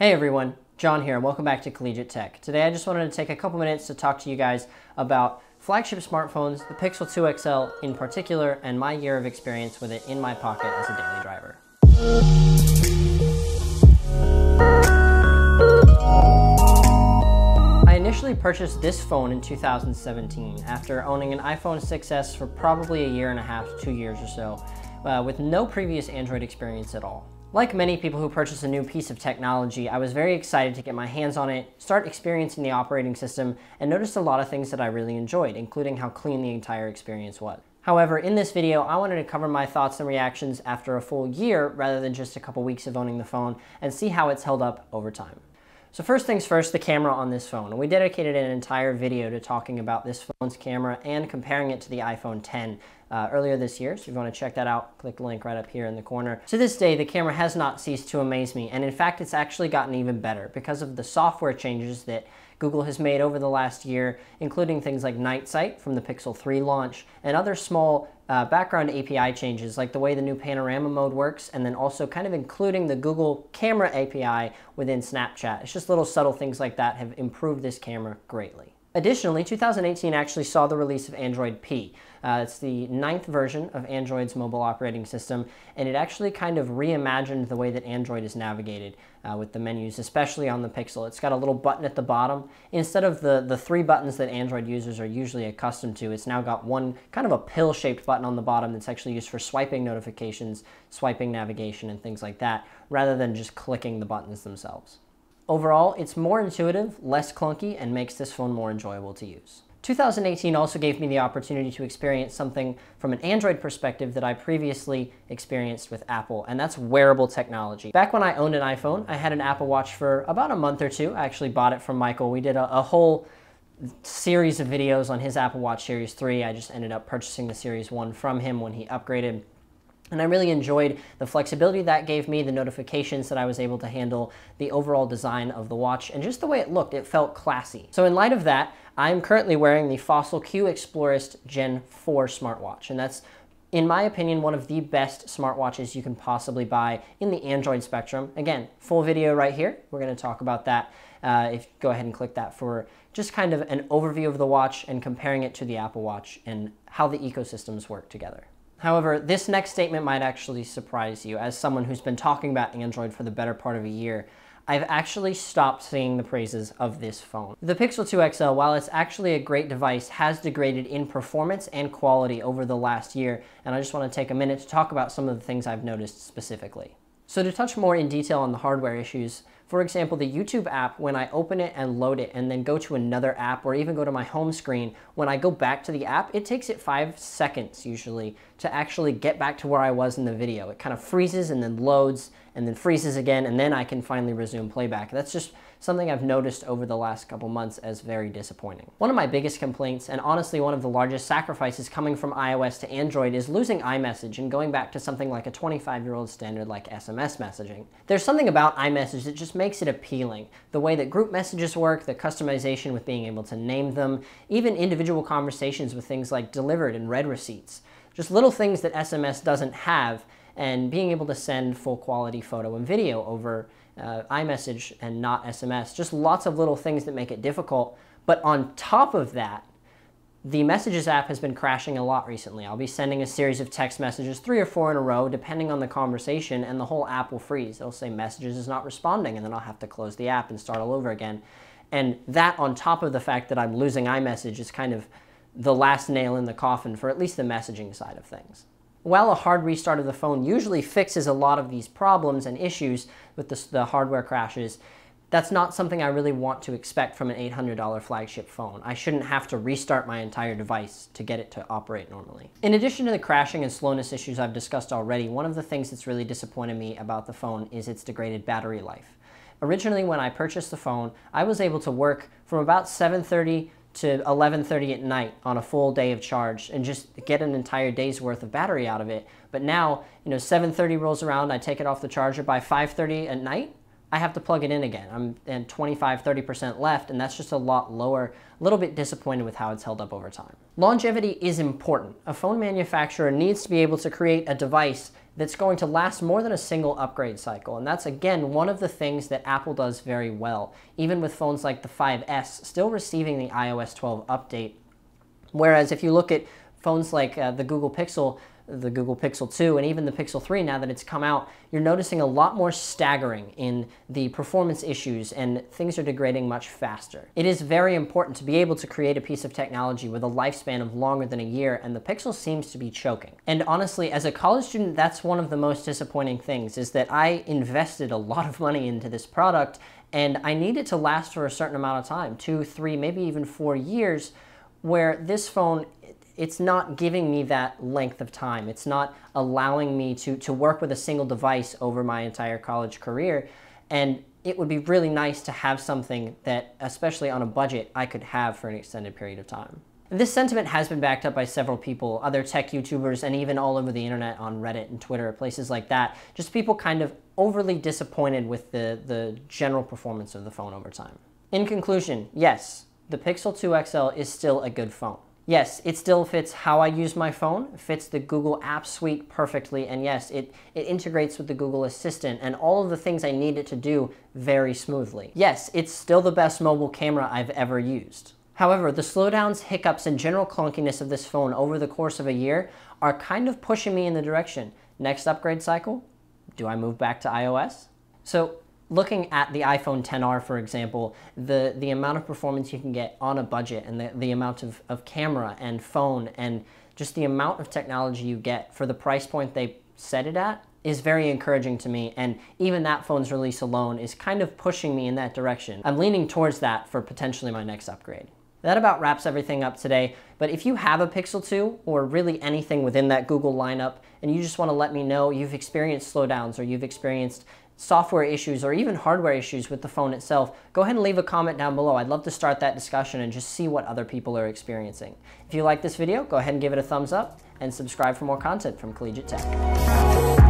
Hey everyone, John here, and welcome back to Collegiate Tech. Today I just wanted to take a couple minutes to talk to you guys about flagship smartphones, the Pixel 2 XL in particular, and my year of experience with it in my pocket as a daily driver. I initially purchased this phone in 2017 after owning an iPhone 6s for probably a year and a half to 2 years or so, with no previous Android experience at all. Like many people who purchase a new piece of technology, I was very excited to get my hands on it, start experiencing the operating system, and noticed a lot of things that I really enjoyed, including how clean the entire experience was. However, in this video, I wanted to cover my thoughts and reactions after a full year rather than just a couple weeks of owning the phone and see how it's held up over time. So first things first, the camera on this phone. We dedicated an entire video to talking about this phone's camera and comparing it to the iPhone X earlier this year. So if you want to check that out, click the link right up here in the corner. To this day, the camera has not ceased to amaze me. And in fact, it's actually gotten even better because of the software changes that Google has made over the last year, including things like Night Sight from the Pixel 3 launch and other small background API changes, like the way the new panorama mode works, and then also kind of including the Google Camera API within Snapchat. It's just little subtle things like that have improved this camera greatly. Additionally, 2018 actually saw the release of Android P. It's the 9th version of Android's mobile operating system, and it actually kind of reimagined the way that Android is navigated with the menus, especially on the Pixel. It's got a little button at the bottom. Instead of the three buttons that Android users are usually accustomed to, it's now got one kind of a pill-shaped button on the bottom that's actually used for swiping notifications, swiping navigation, and things like that, rather than just clicking the buttons themselves. Overall, it's more intuitive, less clunky, and makes this phone more enjoyable to use. 2018 also gave me the opportunity to experience something from an Android perspective that I previously experienced with Apple, and that's wearable technology. Back when I owned an iPhone, I had an Apple Watch for about a month or two. I actually bought it from Michael. We did a whole series of videos on his Apple Watch Series 3. I just ended up purchasing the Series 1 from him when he upgraded. And I really enjoyed the flexibility that gave me, the notifications that I was able to handle, the overall design of the watch, and just the way it looked. It felt classy. So in light of that, I'm currently wearing the Fossil Q Explorist Gen 4 smartwatch, and that's, in my opinion, one of the best smartwatches you can possibly buy in the Android spectrum. Again, full video right here. We're going to talk about that. If go ahead and click that for just kind of an overview of the watch and comparing it to the Apple Watch and how the ecosystems work together. However, this next statement might actually surprise you. As someone who's been talking about Android for the better part of a year, I've actually stopped singing the praises of this phone. The Pixel 2 XL, while it's actually a great device, has degraded in performance and quality over the last year, and I just want to take a minute to talk about some of the things I've noticed specifically. So to touch more in detail on the hardware issues, for example, the YouTube app, when I open it and load it and then go to another app or even go to my home screen, when I go back to the app, it takes it 5 seconds usually to actually get back to where I was in the video. It kind of freezes and then loads and then freezes again, and then I can finally resume playback. That's just something I've noticed over the last couple months as very disappointing. One of my biggest complaints, and honestly one of the largest sacrifices coming from iOS to Android, is losing iMessage and going back to something like a 25-year-old standard like SMS messaging. There's something about iMessage that just makes it appealing. The way that group messages work, the customization with being able to name them, even individual conversations with things like delivered and read receipts. Just little things that SMS doesn't have, and being able to send full quality photo and video over iMessage and not SMS. Just lots of little things that make it difficult. But on top of that, the Messages app has been crashing a lot recently. I'll be sending a series of text messages, 3 or 4 in a row, depending on the conversation, and the whole app will freeze. It'll say Messages is not responding, and then I'll have to close the app and start all over again. And that, on top of the fact that I'm losing iMessage, is kind of the last nail in the coffin for at least the messaging side of things. While a hard restart of the phone usually fixes a lot of these problems and issues with the hardware crashes, that's not something I really want to expect from an $800 flagship phone. I shouldn't have to restart my entire device to get it to operate normally. In addition to the crashing and slowness issues I've discussed already, one of the things that's really disappointed me about the phone is its degraded battery life. Originally, when I purchased the phone, I was able to work from about 7:30 to 11:30 at night on a full day of charge and just get an entire day's worth of battery out of it. But now, you know, 7:30 rolls around, I take it off the charger. By 5:30 at night, I have to plug it in again. I'm at 25–30% left, and that's just a lot lower. A little bit disappointed with how it's held up over time. Longevity is important. A phone manufacturer needs to be able to create a device that's going to last more than a single upgrade cycle. And that's, again, one of the things that Apple does very well, even with phones like the 5s still receiving the iOS 12 update. Whereas if you look at phones like the Google Pixel 2, and even the Pixel 3, now that it's come out, you're noticing a lot more staggering in the performance issues, and things are degrading much faster. It is very important to be able to create a piece of technology with a lifespan of longer than a year, and the Pixel seems to be choking. And honestly, as a college student, that's one of the most disappointing things, is that I invested a lot of money into this product, and I need it to last for a certain amount of time, 2, 3, maybe even 4 years, where this phone, it's not giving me that length of time. It's not allowing me to work with a single device over my entire college career. And it would be really nice to have something that, especially on a budget, I could have for an extended period of time. This sentiment has been backed up by several people, other tech YouTubers, and even all over the internet on Reddit and Twitter, places like that. Just people kind of overly disappointed with the general performance of the phone over time. In conclusion, yes, the Pixel 2 XL is still a good phone. Yes, it still fits how I use my phone, fits the Google App Suite perfectly, and yes, it integrates with the Google Assistant and all of the things I need it to do very smoothly. Yes, it's still the best mobile camera I've ever used. However, the slowdowns, hiccups, and general clunkiness of this phone over the course of a year are kind of pushing me in the direction. Next upgrade cycle, do I move back to iOS? So, looking at the iPhone XR, for example, the amount of performance you can get on a budget, and the amount of camera and phone, and just the amount of technology you get for the price point they set it at, is very encouraging to me. And even that phone's release alone is kind of pushing me in that direction. I'm leaning towards that for potentially my next upgrade. That about wraps everything up today, but if you have a Pixel 2 or really anything within that Google lineup, and you just want to let me know you've experienced slowdowns or you've experienced software issues or even hardware issues with the phone itself, go ahead and leave a comment down below. I'd love to start that discussion and just see what other people are experiencing. If you like this video, go ahead and give it a thumbs up and subscribe for more content from Collegiate Tech.